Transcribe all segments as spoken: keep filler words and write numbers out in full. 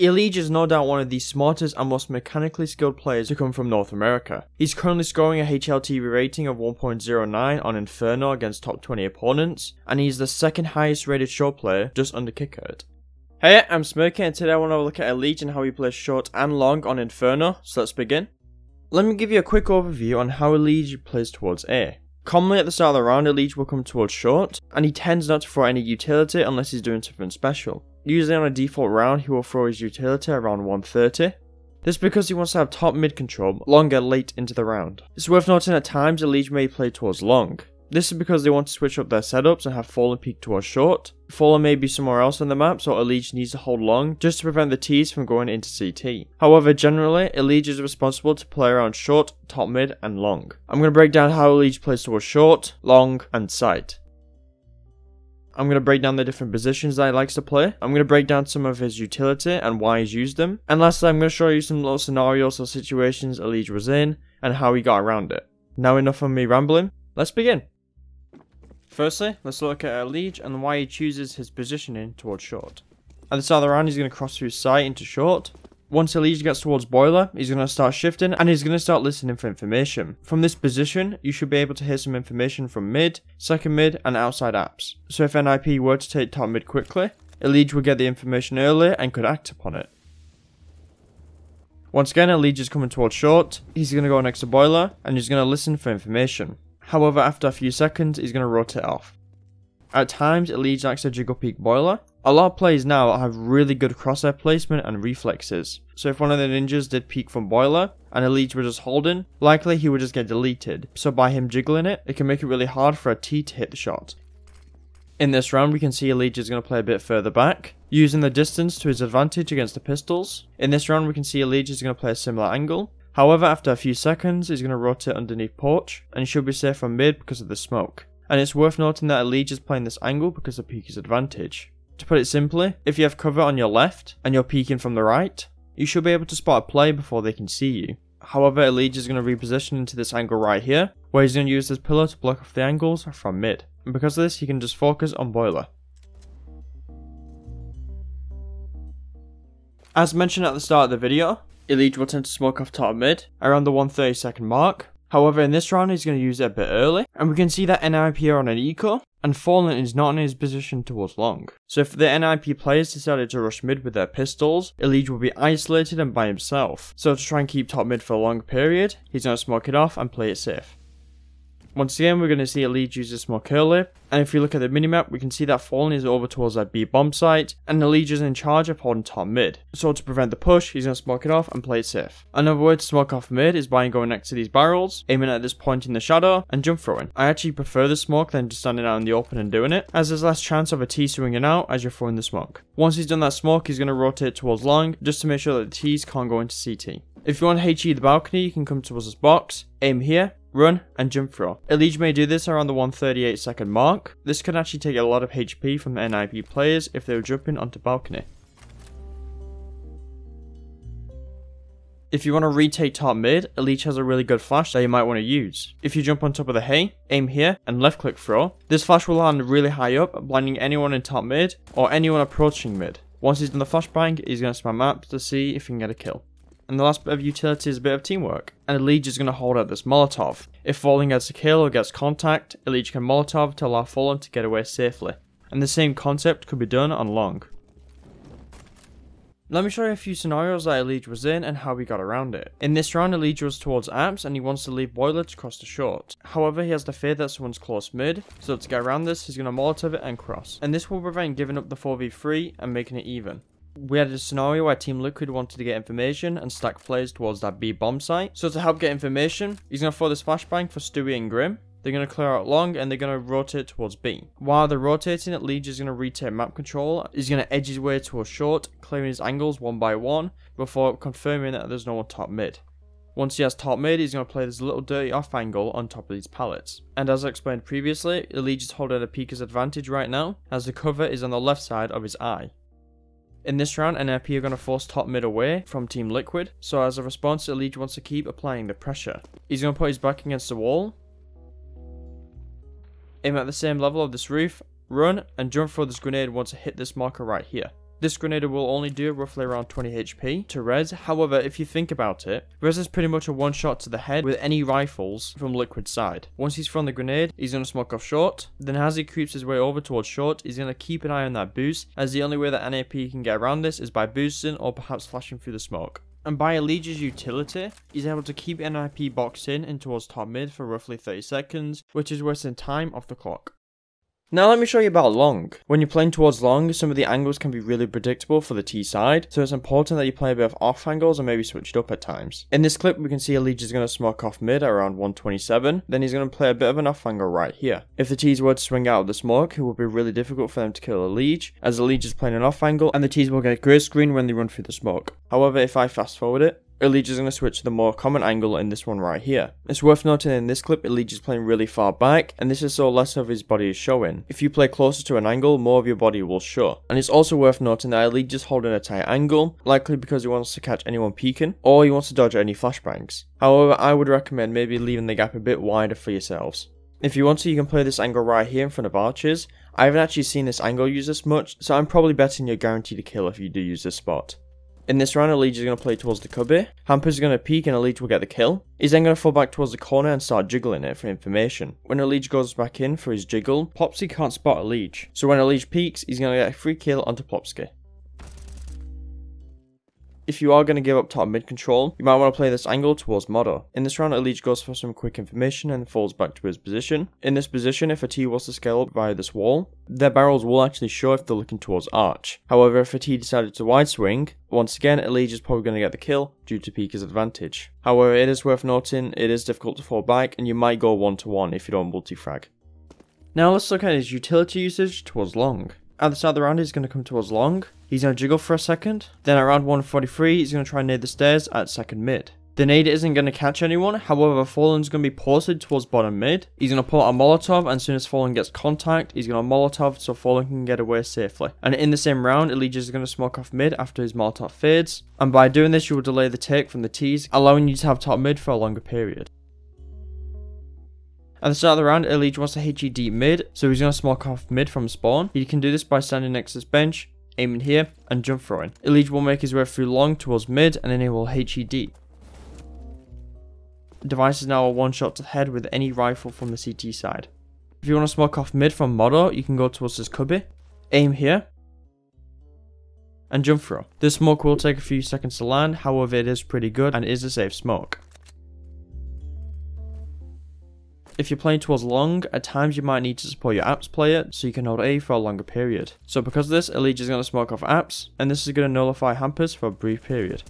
EliGE is no doubt one of the smartest and most mechanically skilled players to come from North America. He's currently scoring a H L T V rating of one point oh nine on Inferno against top twenty opponents, and he's the second highest rated short player, just under qikert. Hey, I'm Smirky, and today I want to look at EliGE and how he plays short and long on Inferno, so let's begin. Let me give you a quick overview on how EliGE plays towards A. Commonly at the start of the round, EliGE will come towards short, and he tends not to throw any utility unless he's doing something special. Usually on a default round, he will throw his utility around one thirty. This is because he wants to have top mid control longer late into the round. It's worth noting at times EliGE may play towards long. This is because they want to switch up their setups and have Fallen peek towards short. Fallen may be somewhere else on the map, so EliGE needs to hold long just to prevent the T's from going into C T. However, generally, EliGE is responsible to play around short, top mid, and long. I'm going to break down how EliGE plays towards short, long, and sight. I'm going to break down the different positions that he likes to play. I'm going to break down some of his utility and why he's used them. And lastly, I'm going to show you some little scenarios or situations EliGE was in and how he got around it. Now enough of me rambling, let's begin. Firstly, let's look at EliGE and why he chooses his positioning towards short. At the start of the round, he's going to cross through sight into short. Once EliGE gets towards boiler, he's going to start shifting and he's going to start listening for information. From this position, you should be able to hear some information from mid, second mid, and outside apps. So if N I P were to take top mid quickly, EliGE would get the information early and could act upon it. Once again, EliGE is coming towards short, he's going to go next to boiler and he's going to listen for information. However, after a few seconds, he's going to rotate off. At times, EliGE likes to jiggle peek boiler. A lot of players now have really good crosshair placement and reflexes. So if one of the ninjas did peek from boiler, and EliGE were just holding, likely he would just get deleted. So by him jiggling it, it can make it really hard for a T to hit the shot. In this round, we can see EliGE is going to play a bit further back, using the distance to his advantage against the pistols. In this round, we can see EliGE is going to play a similar angle. However, after a few seconds, he's going to rotate underneath porch, and he should be safe from mid because of the smoke. And it's worth noting that EliGE is playing this angle because of peeker's advantage. To put it simply, if you have cover on your left, and you're peeking from the right, you should be able to spot a play before they can see you. However, EliGE is going to reposition into this angle right here, where he's going to use this pillar to block off the angles from mid. And because of this, he can just focus on boiler. As mentioned at the start of the video, EliGE will tend to smoke off top mid, around the one thirty second mark. However, in this round he's going to use it a bit early, and we can see that N I P are on an eco, and Fallen is not in his position towards long. So if the N I P players decided to rush mid with their pistols, EliGE will be isolated and by himself. So to try and keep top mid for a long period, he's going to smoke it off and play it safe. Once again, we're going to see EliGE use the smoke early, and if you look at the minimap, we can see that Fallen is over towards that B bomb site, and EliGE is in charge of holding top mid. So to prevent the push, he's going to smoke it off and play it safe. Another way to smoke off mid is by going next to these barrels, aiming at this point in the shadow, and jump throwing. I actually prefer the smoke than just standing out in the open and doing it, as there's less chance of a T swinging out as you're throwing the smoke. Once he's done that smoke, he's going to rotate towards long, just to make sure that the Ts can't go into C T. If you want to HE the balcony, you can come towards this box, aim here, run, and jump throw. EliGE may do this around the one thirty-eight second mark. This can actually take a lot of H P from the N I P players if they were jumping onto balcony. If you want to retake top mid, EliGE has a really good flash that you might want to use. If you jump on top of the hay, aim here, and left click throw, this flash will land really high up, blinding anyone in top mid, or anyone approaching mid. Once he's done the flashbang, he's going to spam maps to see if he can get a kill. And the last bit of utility is a bit of teamwork, and EliGE is going to hold out this Molotov. If Fallen gets a kill or gets contact, EliGE can Molotov to allow Fallen to get away safely. And the same concept could be done on long. Let me show you a few scenarios that EliGE was in and how he got around it. In this round, EliGE was towards apps and he wants to leave boiler to cross to short. However, he has the fear that someone's close mid, so to get around this, he's going to Molotov it and cross. And this will prevent giving up the four v three and making it even. We had a scenario where Team Liquid wanted to get information and stack players towards that B bomb site. So to help get information, he's going to throw this flashbang for Stewie and Grimm. They're going to clear out long and they're going to rotate towards B. While they're rotating, EliGE is going to retake map control. He's going to edge his way towards short, clearing his angles one by one before confirming that there's no one top mid. Once he has top mid, he's going to play this little dirty off angle on top of these pallets. And as I explained previously, EliGE is holding a peeker's advantage right now, as the cover is on the left side of his eye. In this round, N I P are going to force top mid away from Team Liquid, so as a response, EliGE wants to keep applying the pressure. He's going to put his back against the wall, aim at the same level of this roof, run, and jump throw this grenade once it hit this marker right here. This grenade will only do roughly around twenty H P to Rez. However, if you think about it, Rez is pretty much a one shot to the head with any rifles from Liquid's side. Once he's from the grenade, he's going to smoke off short. Then as he creeps his way over towards short, he's going to keep an eye on that boost, as the only way that N A P can get around this is by boosting or perhaps flashing through the smoke. And by EliGE's utility, he's able to keep N I P boxed in and towards top mid for roughly thirty seconds, which is wasting time off the clock. Now let me show you about long. When you're playing towards long, some of the angles can be really predictable for the T side, so it's important that you play a bit of off angles and maybe switch it up at times. In this clip we can see EliGE is going to smoke off mid at around one twenty-seven, then he's going to play a bit of an off angle right here. If the T's were to swing out of the smoke, it would be really difficult for them to kill EliGE, as EliGE is playing an off angle and the T's will get grey screen when they run through the smoke. However, if I fast forward it, EliGE is going to switch to the more common angle in this one right here. It's worth noting in this clip EliGE is playing really far back, and this is so less of his body is showing. If you play closer to an angle, more of your body will show. And it's also worth noting that EliGE is holding a tight angle, likely because he wants to catch anyone peeking, or he wants to dodge any flashbangs. However, I would recommend maybe leaving the gap a bit wider for yourselves. If you want to, you can play this angle right here in front of archers. I haven't actually seen this angle used this much, so I'm probably betting you're guaranteed a kill if you do use this spot. In this round, EliGE is going to play towards the cubby. Hamper's going to peek and EliGE will get the kill. He's then going to fall back towards the corner and start jiggling it for information. When EliGE goes back in for his jiggle, Popsky can't spot EliGE. So when EliGE peeks, he's going to get a free kill onto Popsky. If you are going to give up top mid control, you might want to play this angle towards Modo. In this round, EliGE goes for some quick information and falls back to his position. In this position, if a T was to scale up via this wall, their barrels will actually show if they're looking towards arch. However, if a T decided to wide swing, once again, EliGE is probably going to get the kill due to Peeker's advantage. However, it is worth noting, it is difficult to fall back and you might go one to one if you don't multi-frag. Now let's look at his utility usage towards long. At the start of the round, he's going to come towards long. He's going to jiggle for a second. Then at round one forty-three, he's going to try and nade the stairs at second mid. The nade isn't going to catch anyone, however Fallen's going to be posted towards bottom mid. He's going to pull out a Molotov, and as soon as Fallen gets contact, he's going to Molotov so Fallen can get away safely. And in the same round, EliGE is going to smoke off mid after his Molotov fades, and by doing this you will delay the take from the T's, allowing you to have top mid for a longer period. At the start of the round, EliGE wants to HE deep mid, so he's going to smoke off mid from spawn. He can do this by standing next to this bench, aiming here, and jump throwing. EliGE will make his way through long towards mid, and then he will HE deep. Device is now a one shot to the head with any rifle from the C T side. If you want to smoke off mid from Modo, you can go towards this cubby, aim here, and jump throw. This smoke will take a few seconds to land, however it is pretty good and is a safe smoke. If you're playing towards long, at times you might need to support your apps player so you can hold A for a longer period. So because of this, EliGE is going to smoke off apps, and this is going to nullify Hampers for a brief period.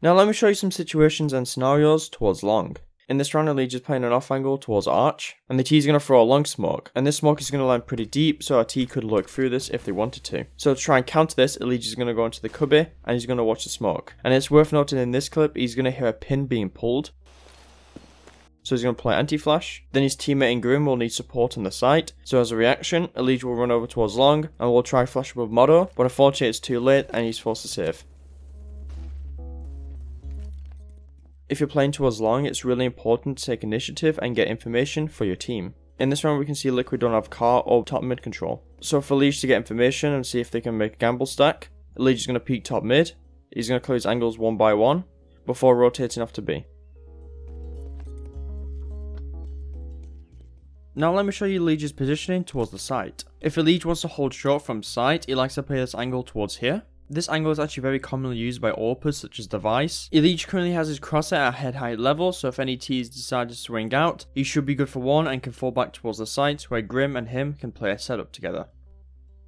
Now let me show you some situations and scenarios towards long. In this round, EliGE is playing an off angle towards arch, and the T is going to throw a long smoke, and this smoke is going to land pretty deep, so our T could lurk through this if they wanted to. So to try and counter this, EliGE is going to go into the cubby, and he's going to watch the smoke. And it's worth noting in this clip, he's going to hear a pin being pulled, so he's going to play anti-flash. Then his teammate in Grimm will need support on the site, so as a reaction, EliGE will run over towards long, and will try flash above Modo, but unfortunately it's too late, and he's forced to save. If you're playing towards long, it's really important to take initiative and get information for your team. In this round we can see Liquid don't have car or top mid control. So for EliGE to get information and see if they can make a gamble stack, EliGE is going to peek top mid, he's going to close angles one by one, before rotating off to B. Now let me show you EliGE's positioning towards the site. If EliGE wants to hold short from site, he likes to play this angle towards here. This angle is actually very commonly used by AWPers such as Device. EliGE currently has his crosshair at head height level, so if any T's decide to swing out, he should be good for one and can fall back towards the site where Grimm and him can play a setup together.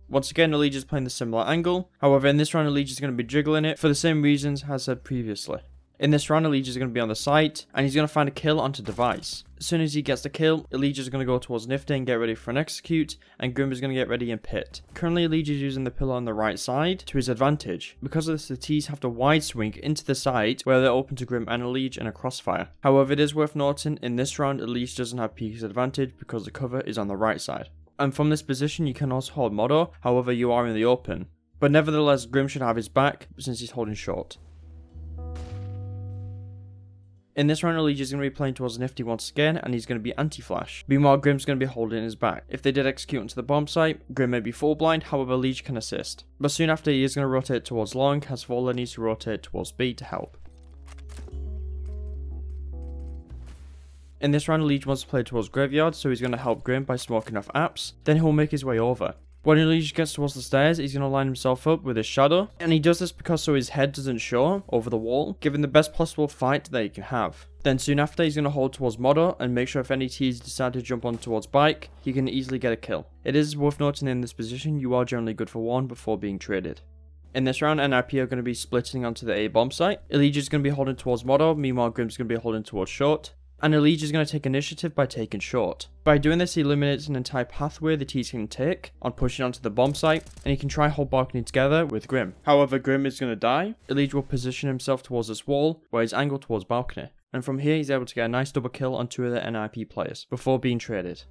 Once again, EliGE is playing the similar angle, however in this round EliGE is going to be jiggling it for the same reasons as said previously. In this round EliGE is going to be on the site, and he's going to find a kill onto Device. As soon as he gets the kill, EliGE is going to go towards Nifty and get ready for an execute, and Grimm is going to get ready in pit. Currently EliGE is using the pillar on the right side to his advantage. Because of this, the T's have to wide swing into the site where they're open to Grimm and EliGE in a crossfire. However, it is worth noting, in this round EliGE doesn't have Peeker's advantage because the cover is on the right side. And from this position you can also hold Modo, however you are in the open. But nevertheless Grimm should have his back since he's holding short. In this round, EliGE is going to be playing towards Nifty once again, and he's going to be anti-flash. Meanwhile, Grimm's going to be holding his back. If they did execute into the bomb site, Grimm may be full blind, however EliGE can assist. But soon after, he is going to rotate towards long, as Fallen needs to rotate towards B to help. In this round, EliGE wants to play towards Graveyard, so he's going to help Grimm by smoking off apps, then he'll make his way over. When EliGE gets towards the stairs, he's going to line himself up with his shadow, and he does this because so his head doesn't show over the wall, giving the best possible fight that he can have. Then soon after, he's going to hold towards Modo and make sure if any T's decide to jump on towards Bike, he can easily get a kill. It is worth noting in this position, you are generally good for one before being traded. In this round, N I P are going to be splitting onto the A bomb site. EliGE is going to be holding towards Modo, meanwhile Grimm's going to be holding towards short. And EliGE is going to take initiative by taking short. By doing this, he eliminates an entire pathway that he's going to take on pushing onto the bomb site, and he can try hold Balcony together with Grimm. However, Grimm is going to die. EliGE will position himself towards this wall, where he's angled towards Balcony. And from here, he's able to get a nice double kill on two of the N I P players, before being traded.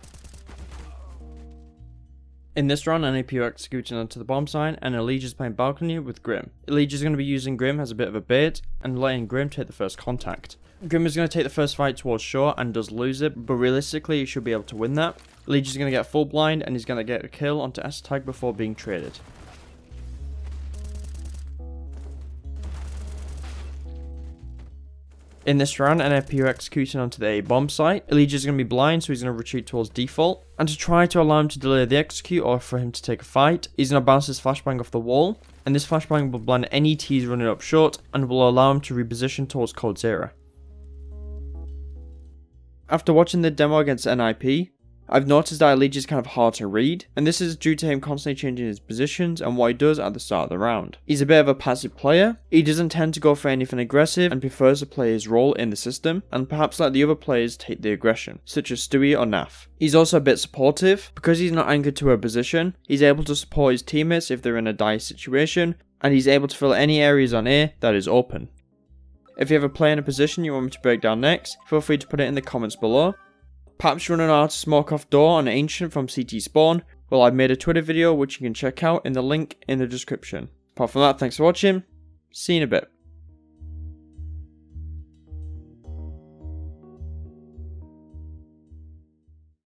In this round, N I P are executing onto the bomb site, and EliGE is playing Balcony with Grimm. EliGE is going to be using Grimm as a bit of a bait, and letting Grimm take the first contact. Grimm is going to take the first fight towards short and does lose it, but realistically he should be able to win that. EliGE is going to get full blind and he's going to get a kill onto S tag before being traded. In this round, N I P are executing onto the A bomb site. EliGE is going to be blind, so he's going to retreat towards default. And to try to allow him to delay the execute or for him to take a fight, he's going to bounce his flashbang off the wall. And this flashbang will blind any T's running up short and will allow him to reposition towards Cold Zera. After watching the demo against N I P, I've noticed that EliGE is kind of hard to read, and this is due to him constantly changing his positions and what he does at the start of the round. He's a bit of a passive player, he doesn't tend to go for anything aggressive and prefers to play his role in the system, and perhaps let the other players take the aggression, such as Stewie or Naf. He's also a bit supportive, because he's not anchored to a position, he's able to support his teammates if they're in a dire situation, and he's able to fill any areas on A that is open. If you have a player in a position you want me to break down next, feel free to put it in the comments below. Perhaps running out to smoke off door on Ancient from C T Spawn. Well, I've made a Twitter video which you can check out in the link in the description. Apart from that, thanks for watching. See you in a bit.